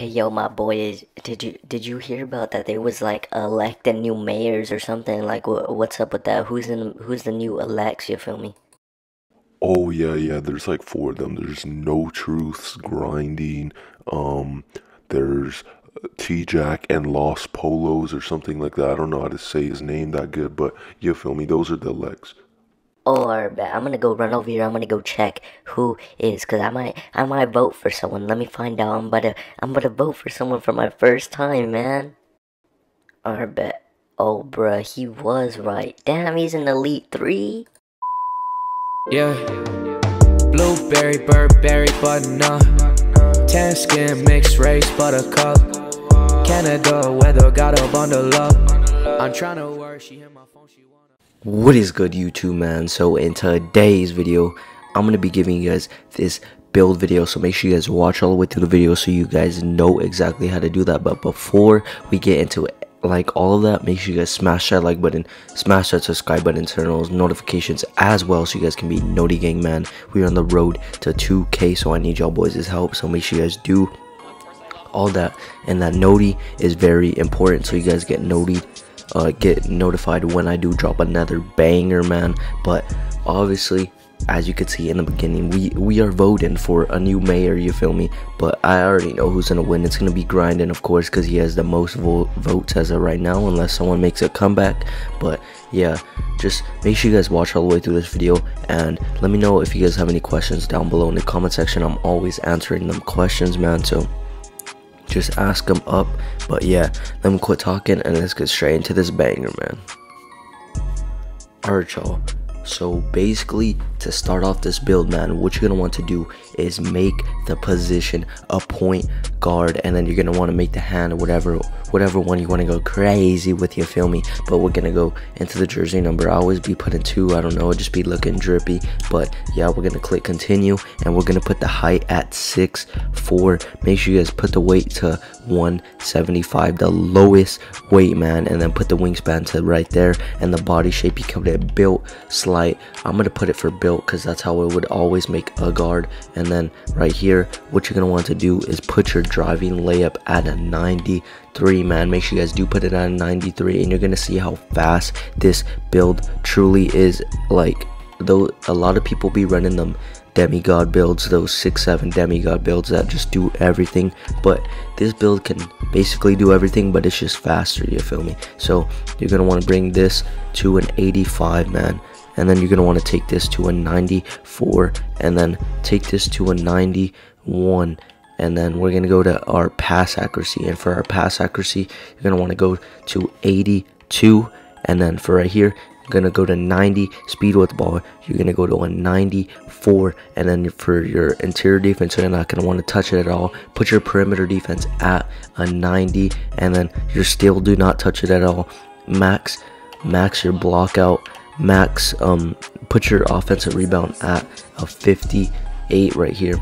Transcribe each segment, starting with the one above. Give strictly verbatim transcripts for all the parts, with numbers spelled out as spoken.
Hey yo, my boys, did you did you hear about that? There was like electing new mayors or something. Like, wh what's up with that? Who's in? Who's the new elects? You feel me? Oh yeah, yeah. There's like four of them. There's No Truths, Grinding. Um, there's T Jack and Lost Polos or something like that. I don't know how to say his name that good, but you feel me? Those are the elects. Or I'm gonna go run over here. I'm gonna go check who is, cause I might, I might vote for someone. Let me find out. I'm about to, I'm about to vote for someone for my first time, man. Or bet. Oh, bruh, he was right. Damn, he's an elite three. Yeah. Blueberry, Burberry, button up. Tan skin, mixed race, buttercup. Canada weather, gotta bundle up. I'm trying to work. She hit my phone. She wanna. What is good, YouTube, man? So in today's video, I'm gonna be giving you guys this build video, so make sure you guys watch all the way through the video so you guys know exactly how to do that. But before we get into it, like all of that, make sure you guys smash that like button, smash that subscribe button, turn on those notifications as well so you guys can be noty gang, man. We're on the road to two K, so I need y'all boys' help, so make sure you guys do all that. And that noti is very important, so you guys get notied. Uh, get notified when I do drop another banger, man. But obviously, as you could see in the beginning, we we are voting for a new mayor, you feel me? But I already know who's gonna win. It's gonna be Grinding, of course, because he has the most vo votes as of right now, unless someone makes a comeback. But yeah, just make sure you guys watch all the way through this video, and let me know if you guys have any questions down below in the comment section. I'm always answering them questions, man, so just ask them up. But yeah, let me quit talking and let's get straight into this banger, man. Alright, y'all, so basically, to start off this build, man, what you're gonna want to do is make the position a point guard, and then you're gonna want to make the hand or whatever whatever one you want to go crazy with, you feel me? But we're gonna go into the jersey number. I always be putting two, I don't know, it just be looking drippy. But yeah, we're gonna click continue, and we're gonna put the height at six four. Make sure you guys put the weight to one seventy-five, the lowest weight, man, and then put the wingspan to right there, and the body shape you kept it built slight. I'm gonna put it for built because that's how it would always make a guard. And then right here, what you're gonna want to do is put your driving layup at a ninety-three, man. Make sure you guys do put it at a ninety-three, and you're gonna see how fast this build truly is. Like, though, a lot of people be running them demigod builds, those six seven demigod builds that just do everything, but this build can basically do everything, but it's just faster, you feel me? So you're gonna want to bring this to an eighty-five, man, and then you're gonna want to take this to a ninety-four, and then take this to a ninety-one, and then we're gonna go to our pass accuracy. And for our pass accuracy, you're gonna want to go to eighty-two, and then for right here, gonna go to ninety. Speed with the ball, you're gonna go to a ninety-four, and then for your interior defense, you're not gonna want to touch it at all. Put your perimeter defense at a ninety, and then your steal, do not touch it at all. Max max your block out, max um put your offensive rebound at a fifty-eight right here,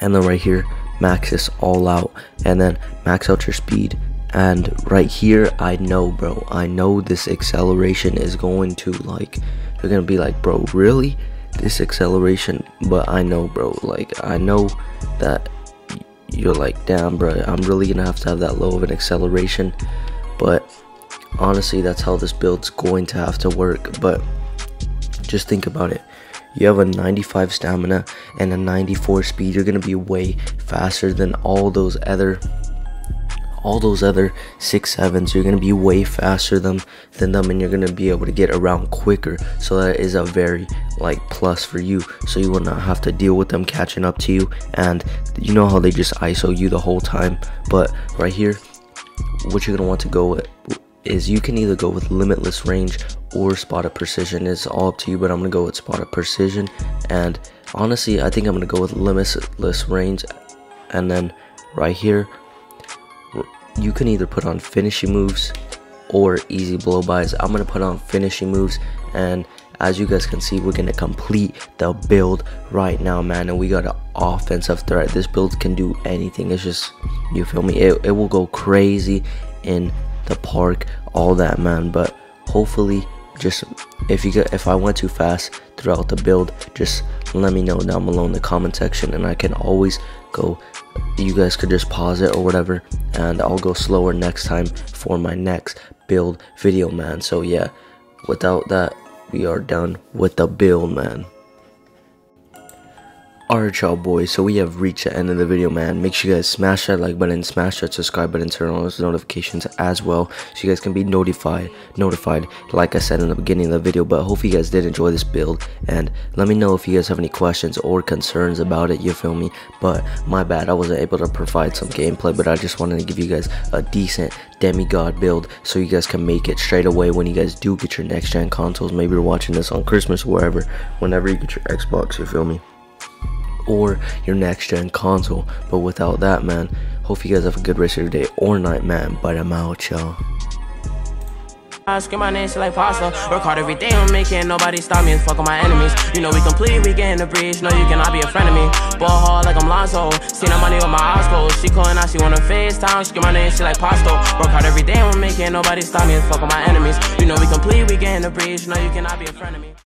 and then right here max this all out, and then max out your speed. And right here, I know, bro, I know this acceleration is going to, like, you're gonna be like, bro, really, this acceleration? But I know, bro, like, I know that you're like, damn, bro, I'm really gonna have to have that low of an acceleration. But honestly, that's how this build's going to have to work. But just think about it. You have a ninety-five stamina and a ninety-four speed. You're gonna be way faster than all those other all those other six sevens. You're going to be way faster than, than them, and you're going to be able to get around quicker. So that is a very, like, plus for you, so you will not have to deal with them catching up to you. And you know how they just I S O you the whole time. But right here, what you're going to want to go with is, you can either go with limitless range or spot of precision. It's all up to you, but I'm going to go with spot of precision. And honestly, I think I'm going to go with limitless range. And then right here, you can either put on finishing moves or easy blow buys. I'm gonna put on finishing moves, and as you guys can see, we're gonna complete the build right now, man. And we got an offensive threat. This build can do anything. It's just, you feel me, it, it will go crazy in the park, all that, man. But hopefully just if you get, if I went too fast throughout the build, just let me know down below in the comment section, and I can always go, you guys could just pause it or whatever, and I'll go slower next time for my next build video, man. So yeah, without that, we are done with the build, man. Alright y'all boys, so we have reached the end of the video, man. Make sure you guys smash that like button, smash that subscribe button, turn on those notifications as well, so you guys can be notified, notified, like I said in the beginning of the video. But hopefully you guys did enjoy this build, and let me know if you guys have any questions or concerns about it, you feel me? But my bad, I wasn't able to provide some gameplay, but I just wanted to give you guys a decent demigod build so you guys can make it straight away when you guys do get your next gen consoles. Maybe you're watching this on Christmas or wherever, whenever you get your Xbox, you feel me? Or your next gen console. But without that, man, hope you guys have a good rest of your day or night, man. But I'm out, y'all. I scream my name, she like pasta. Work hard every day, I'm making nobody stop me and fuck all my enemies. You know we complete, we get in the breach. No, you cannot be a friend of me. Ball hard like I'm Lonzo. Seen that money with my eyes closed. She calling out, she wanna FaceTime. Scream my name, she like pasta. Work hard every day, I'm making nobody stop me and fuck all my enemies. You know we complete, we get in the breach. No, you cannot be a friend of me.